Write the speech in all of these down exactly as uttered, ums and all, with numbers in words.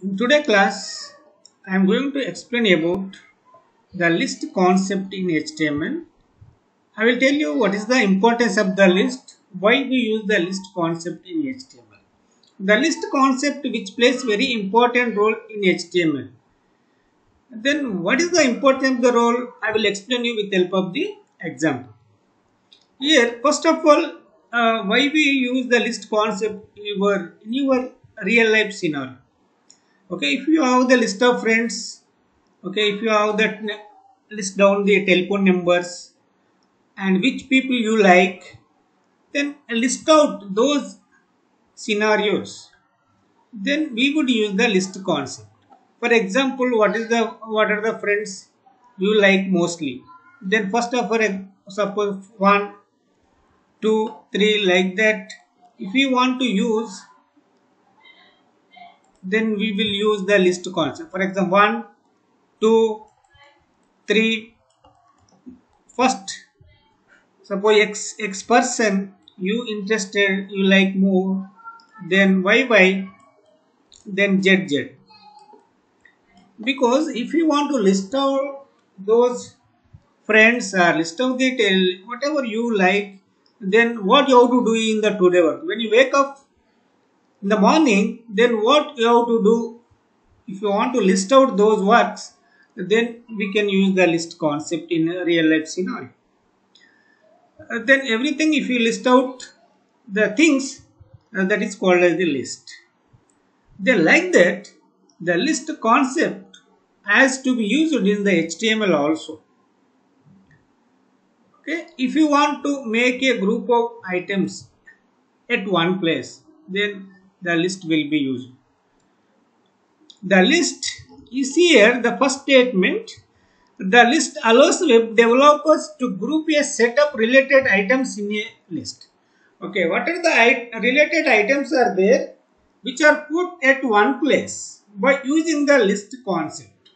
In today's class, I am going to explain about the list concept in H T M L. I will tell you what is the importance of the list, why we use the list concept in H T M L. The list concept which plays very important role in H T M L. Then what is the importance of the role, I will explain you with the help of the example. Here, first of all, uh, why we use the list concept in your, in your real life scenario. Okay, if you have the list of friends, okay, if you have that list down the telephone numbers and which people you like, then list out those scenarios. Then we would use the list concept. For example, what is the what are the friends you like mostly? Then first of all, suppose one, two, three, like that. If you want to use, then we will use the list concept. For example, one, two, three. First, suppose X, X person you interested, you like more, then Y, Y, then Z, Z. Because if you want to list out those friends or list out the detail, whatever you like, then what you have to do in the today work. When you wake up in the morning, then what you have to do, if you want to list out those works, then we can use the list concept in a real life scenario. Uh, then everything, if you list out the things, uh, that is called as the list. Then like that, the list concept has to be used in the H T M L also. Okay, if you want to make a group of items at one place, then the list will be used. The list is here, the first statement. The list allows web developers to group a set of related items in a list. Okay, what are the it related items are there which are put at one place by using the list concept.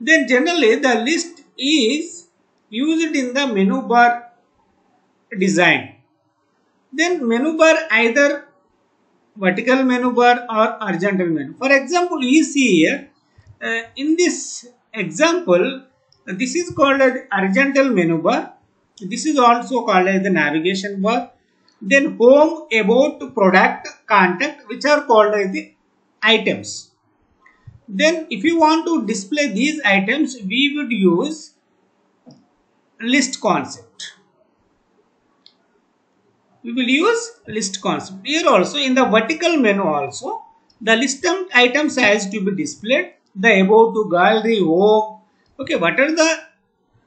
Then generally the list is used in the menu bar design. Then menu bar either vertical menu bar or horizontal menu. For example, you see here uh, in this example, this is called as horizontal menu bar. This is also called as the navigation bar. Then home, about, product, contact, which are called as the items. Then if you want to display these items, we would use list concept. We will use list concept. Here also in the vertical menu also, the list of items has to be displayed. The about, to gallery, home. Okay, what are the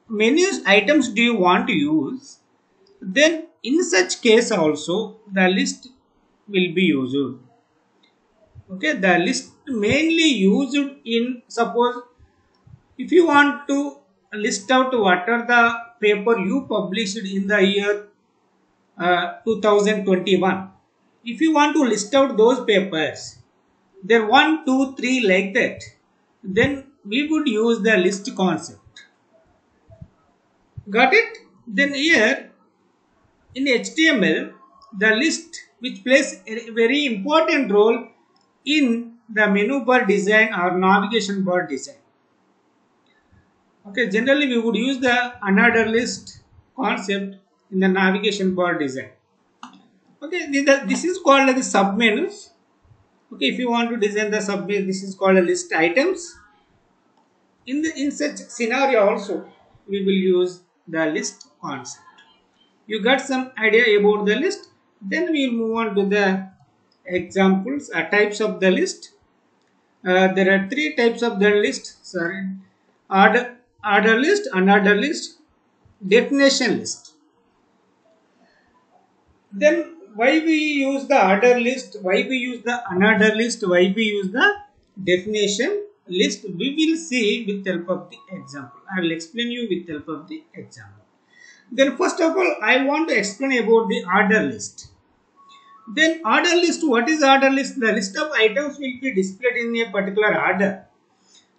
menus items do you want to use? Then in such case also the list will be used. Okay, the list mainly used in, suppose if you want to list out what are the paper you published in the year uh, two thousand twenty-one. If you want to list out those papers, then one, two, three, like that, then we would use the list concept. Got it? Then here in H T M L, the list which plays a very important role in the menu bar design or navigation bar design. Okay, generally we would use the another list concept in the navigation bar design. Okay, this is called as the submenus. Okay, if you want to design the submenu, this is called a list items. In the in such scenario also, we will use the list concept. You got some idea about the list? Then we will move on to the examples or types of the list. Uh, there are three types of the list. Sorry, order, order list, unordered list, definition list. Then, why we use the order list, why we use the unordered list, why we use the definition list, we will see with the help of the example. I will explain you with the help of the example. Then first of all, I want to explain about the order list. Then order list, what is order list? The list of items will be displayed in a particular order.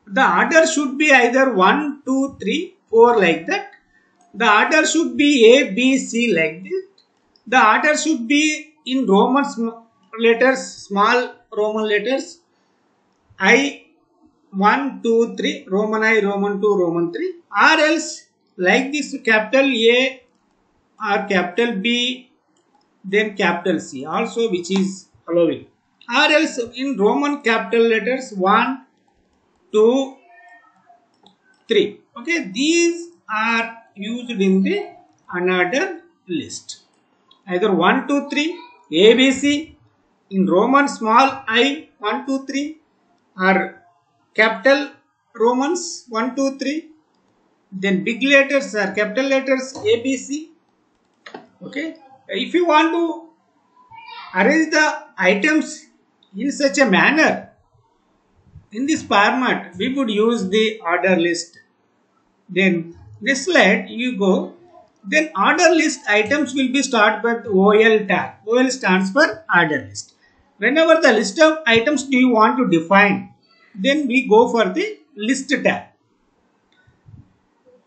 The order should be either one, two, three, four, like that. The order should be A, B, C, like this. The order should be in Roman letters, small Roman letters. I one, two, three, Roman I, Roman two, Roman three, or else like this capital A or capital B, then capital C also, which is allowing, or else in Roman capital letters one, two, three. Okay, these are used in the unordered list. Either one, two, three, A, B, C, in Roman small I, one, two, three, or capital Romans one, two, three, then big letters are capital letters A, B, C. Okay, if you want to arrange the items in such a manner, in this format we would use the order list. Then next slide you go, then order list items will be started with O L tag. O L stands for order list. Whenever the list of items do you want to define, then we go for the list tag.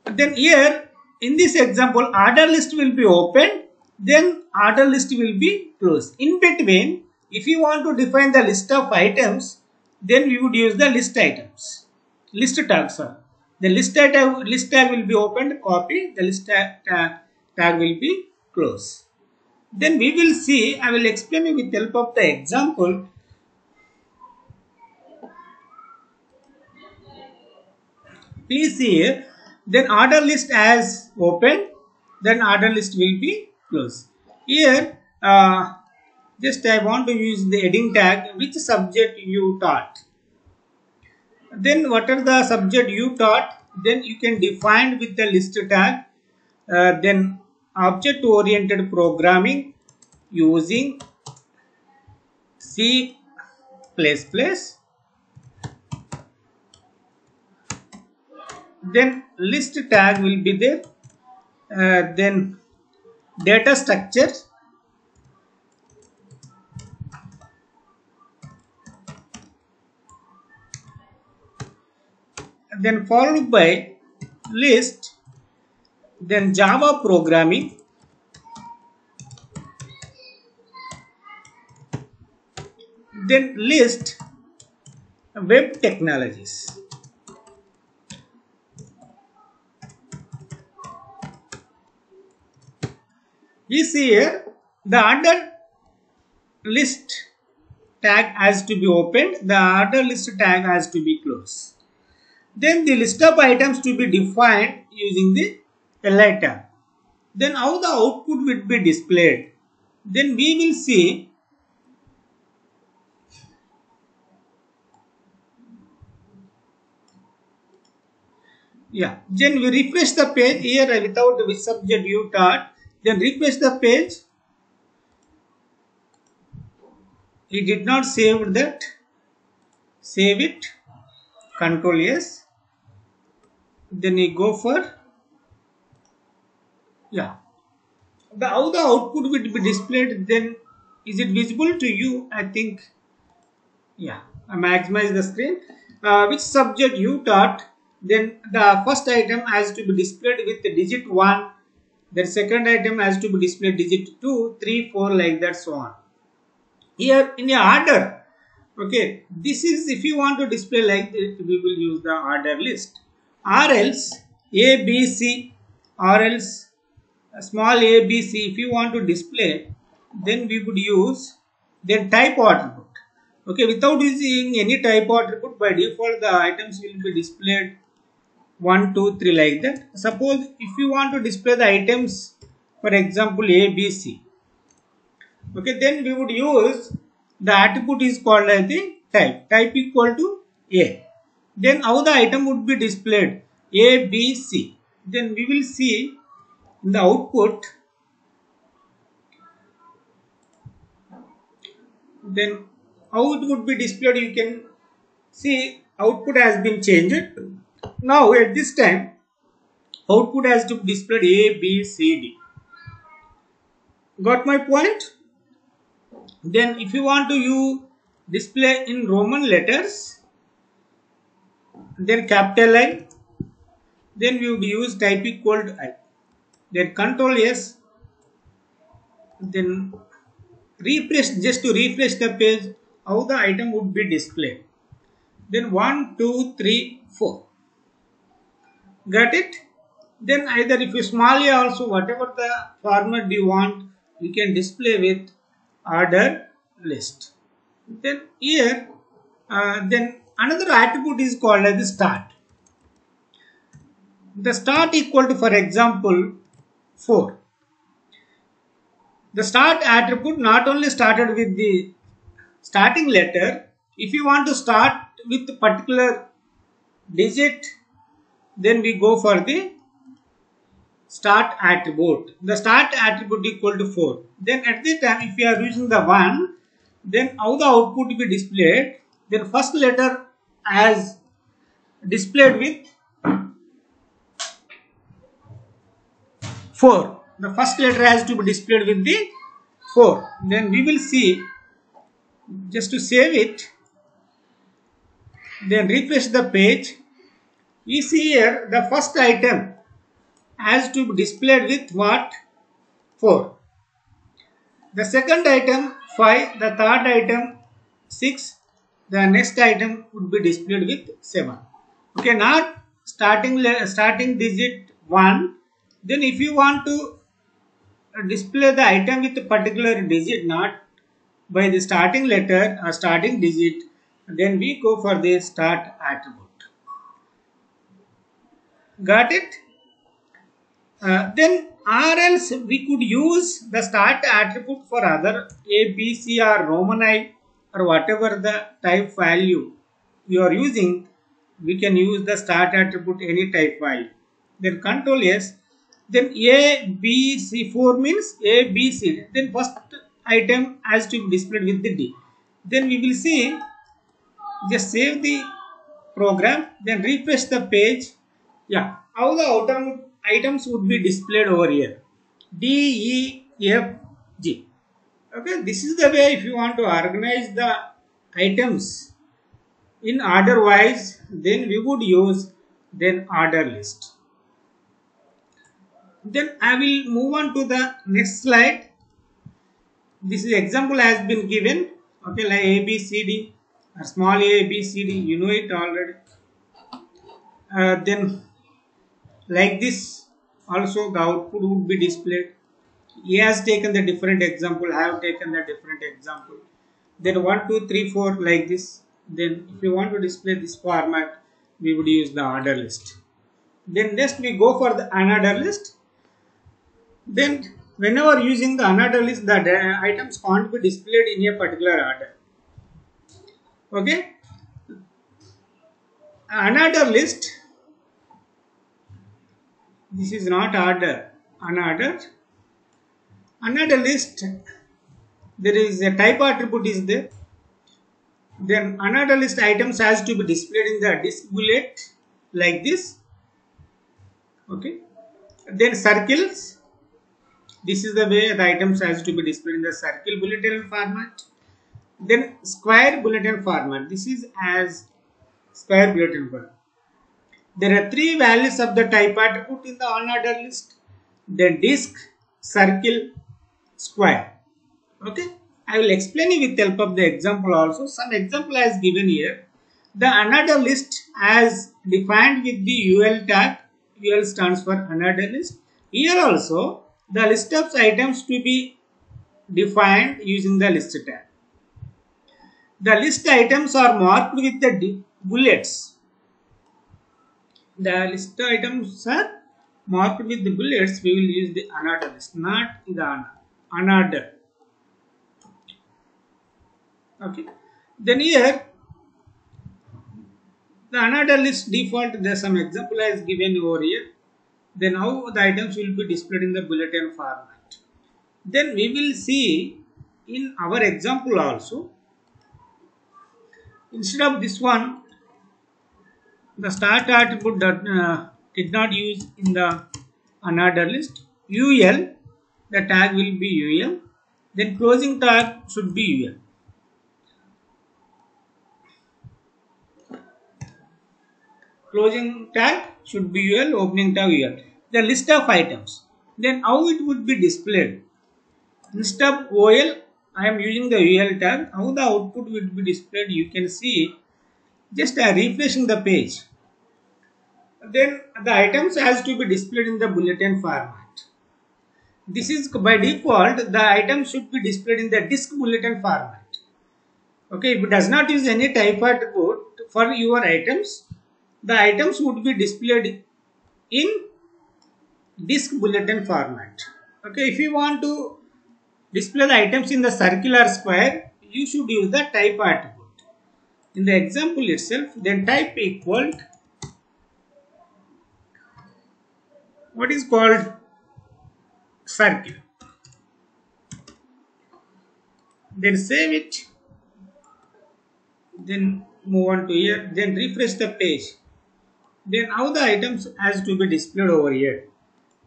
Then here in this example order list will be opened, then order list will be closed. In between, if you want to define the list of items, then we would use the list items, list tags. The list tag, list tag will be opened, copy, the list tag, tag, tag will be closed. Then we will see, I will explain it with the help of the example. Please see here, then order list as opened, then order list will be closed. Here, uh, just I want to use the heading tag, which subject you taught. Then what are the subject you taught, then you can define with the list tag. Uh, then object oriented programming using C plus plus, then list tag will be there. Uh, then data structure, then followed by list, then Java programming, then list web technologies. You see here the order list tag has to be opened, the order list tag has to be closed. Then the list of items to be defined using the Li tag. Then how the output will be displayed, then we will see. Yeah, then we refresh the page here without the subject you taught. Then refresh the page. It did not save that. Save it. Control S. Then you go for, yeah, the, how the output will be displayed, then is it visible to you? I think, yeah, I maximize the screen. Uh, which subject you taught, then the first item has to be displayed with the digit one, then second item has to be displayed digit two, three, four, like that, so on. Here in the order, okay, this is if you want to display like this, we will use the order list, or else A, B, C, or else a small a, b, c, if you want to display, then we would use then type attribute. Okay, without using any type attribute, by default the items will be displayed one, two, three, like that. Suppose if you want to display the items, for example A, B, C. Okay, then we would use the attribute is called as the type. Type equal to A. Then how the item would be displayed? A, B, C. Then we will see the output, then how it would be displayed. You can see output has been changed. Now at this time output has to be displayed A, B, C, D. Got my point? Then if you want to you display in Roman letters, then capital I, then we would use type equal to I. Then control S, then refresh, just to refresh the page, how the item would be displayed. then one, two, three, four. Got it? Then either if you small a also, whatever the format you want, we can display with order list. Then here, uh, then another attribute is called as the start. The start equal to, for example, four. The start attribute not only started with the starting letter, if you want to start with a particular digit, then we go for the start attribute. The start attribute equal to four. Then at this time, if you are using the one, then how the output will be displayed? Then first letter as displayed with four. The first letter has to be displayed with the four. Then we will see, just to save it, then refresh the page. We see here the first item has to be displayed with what? four. The second item five, the third item six, the next item would be displayed with seven. Okay, not starting starting digit one. Then if you want to display the item with a particular digit, not by the starting letter or starting digit, then we go for the start attribute. Got it? Uh, then or else we could use the start attribute for other A, B, C or Roman I or whatever the type value you are using. We can use the start attribute any type value. Then control S. Then A, B, C, four means A, B, C. Then first item has to be displayed with the D. Then we will see, just save the program, then refresh the page. Yeah, all the outer items would be displayed over here. D, E, F, G. Okay, this is the way if you want to organize the items in order wise, then we would use then order list. Then I will move on to the next slide. This example has been given. Okay, like A, B, C, D or small a, B, C, D. You know it already. Uh, then like this also the output would be displayed. He has taken the different example. I have taken the different example. Then one, two, three, four like this. Then if you want to display this format, we would use the order list. Then next we go for the unorder list. Then whenever using the unorder list, the items can't be displayed in a particular order. Okay. Unorder list. This is not order. Unordered. Unorder list. There is a type attribute is there. Then unorder list items has to be displayed in the disk bullet like this. Okay. Then circles. This is the way the items has to be displayed in the circle bulletin format. Then square bulletin format. This is as square bulletin format. There are three values of the type attribute in the unordered list. Then disk, circle, square. Okay. I will explain it with help of the example also. Some example is given here. The unordered list as defined with the U L tag. U L stands for unordered list. Here also the list of items to be defined using the list tag. The list items are marked with the bullets. The list items are marked with the bullets. We will use the unordered list, not the unordered. Okay. Then here the unordered list default, there some example is given over here. Then how the items will be displayed in the bulletin format. Then we will see in our example also. Instead of this one, the start attribute that, uh, did not use in the unordered list. U L, the tag will be U L. Then closing tag should be U L. Closing tag should be U L, opening tag U L. The list of items. Then how it would be displayed? Instead of O L, I am using the U L tag. How the output will be displayed? You can see just uh, refreshing the page, then the items has to be displayed in the bulletin format. This is by default, the item should be displayed in the disk bulletin format. Okay, if it does not use any type attribute for your items, the items would be displayed in disk bulletin format. Okay, if you want to display the items in the circular square, you should use the type attribute. In the example itself, then type equal, what is called circle. Then save it. Then move on to here. Then refresh the page. Then how the items has to be displayed over here.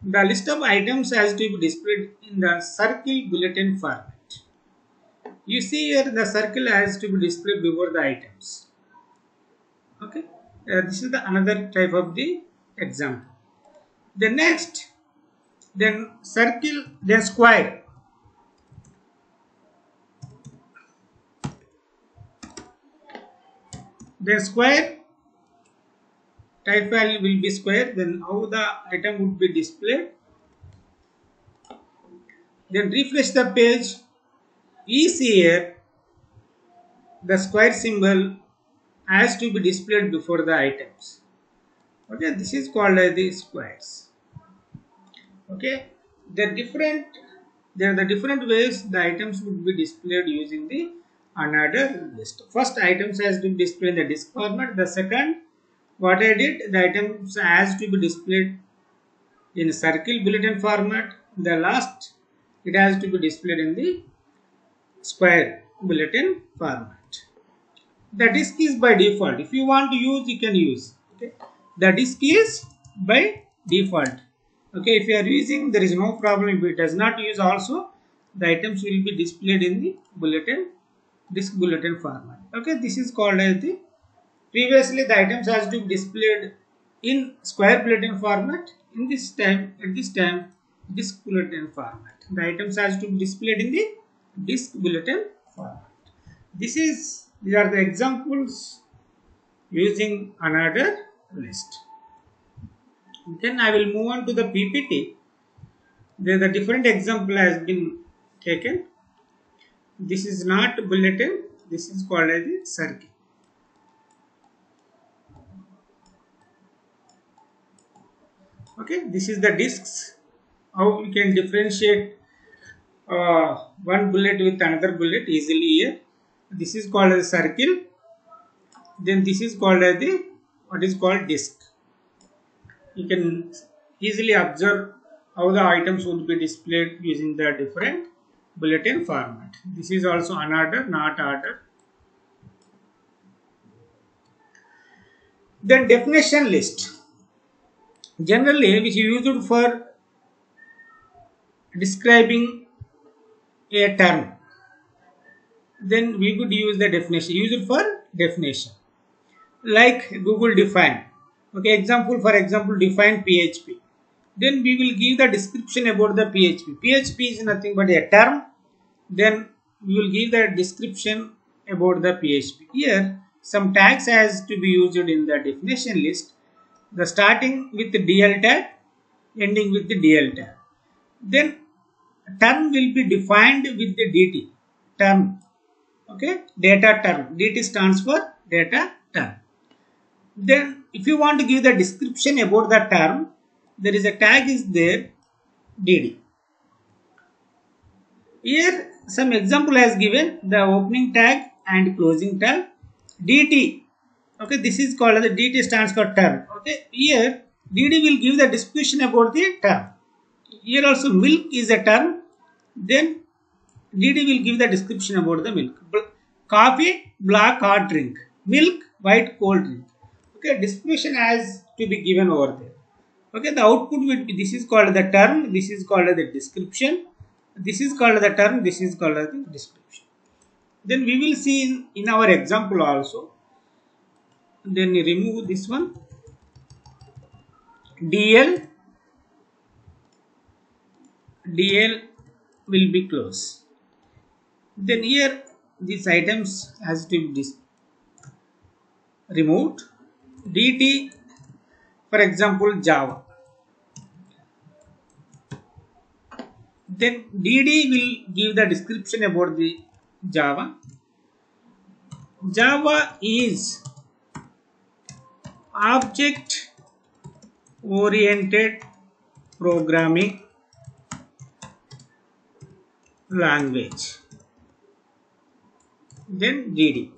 The list of items has to be displayed in the circle bulletin format. You see here the circle has to be displayed before the items. Okay, uh, this is the another type of the example. The next, then circle, then square. Then square, type value will be square, then how the item would be displayed. Then refresh the page. We see here the square symbol has to be displayed before the items. Okay, this is called as the squares. Okay, the different, there are the different ways the items would be displayed using the another list. First, items has to be displayed in the disk format. The second, what I did, the items has to be displayed in circle bulletin format. The last, it has to be displayed in the square bulletin format. The disk is by default. If you want to use, you can use. Okay, the disk is by default. Okay, if you are using, there is no problem. If it does not use also, the items will be displayed in the bulletin disk bulletin format. Okay, this is called as the, previously the items has to be displayed in square bulletin format. In this time, at this time, disk bulletin format. The items has to be displayed in the disk bulletin format. This is, these are the examples using another list. Then I will move on to the P P T. There the different example has been taken. This is not bulletin, this is called as a circle. Okay, this is the disks, how we can differentiate uh, one bullet with another bullet easily here. This is called as a circle, then this is called as the, what is called disk. You can easily observe how the items would be displayed using the different bulletin format. This is also unordered, not ordered. Then definition list. Generally, which is used for describing a term. Then we could use the definition, use it for definition. Like Google Define. Okay, example, for example, define P H P. Then we will give the description about the P H P. P H P is nothing but a term. Then we will give the description about the P H P. Here, some tags has to be used in the definition list. The starting with the D L tag, ending with the D L tag. Then term will be defined with the D T term. Okay, data term. D T stands for data term. Then if you want to give the description about the term, there is a tag is there, D D. Here some example has given the opening tag and closing tag, D T. Okay, this is called as the D T stands for term. Okay, here D D will give the description about the term. Here also milk is a term. Then D D will give the description about the milk. Coffee, black hot drink. Milk, white cold drink. Okay, description has to be given over there. Okay, the output will be, this is called the term, this is called the description, this is called the term, this is called the description. Then we will see in, in our example also. Then remove this one, D L, D L will be close. Then here these items has to be removed dt, for example Java, then dd will give the description about the Java. Java is object oriented programming language, then dd.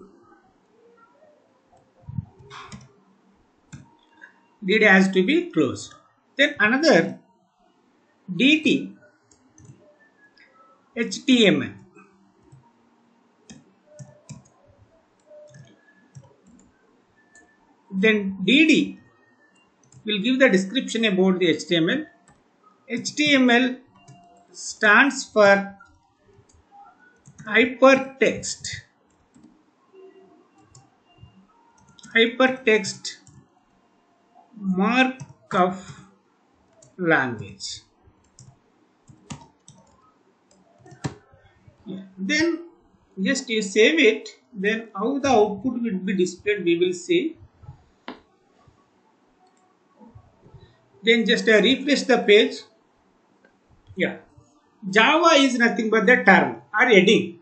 dd has to be closed. Then another dt, H T M L. Then dd will give the description about the H T M L. H T M L stands for hypertext hypertext markup language. Yeah. Then just you save it, then how the output will be displayed we will see. Then just uh, refresh the page. Yeah, Java is nothing but the term or heading.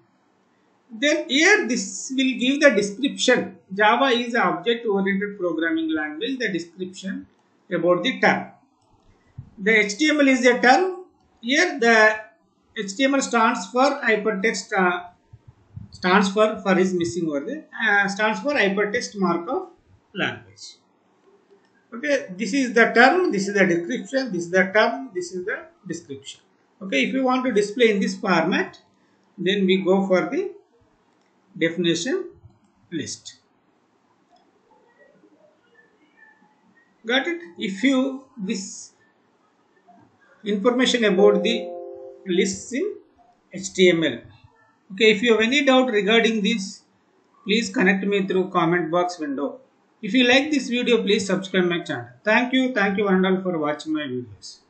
Then here this will give the description. Java is object oriented programming language, the description about the term. The H T M L is a term. Here the H T M L stands for hypertext uh, stands for for is missing over there uh, stands for hypertext markup language. Okay, this is the term, this is the description, this is the term, this is the description. Okay, if you want to display in this format, then we go for the definition list. Got it? If you this information about the lists in H T M L. Okay, if you have any doubt regarding this, please connect me through comment box window. If you like this video, please subscribe my channel. Thank you, thank you and all for watching my videos.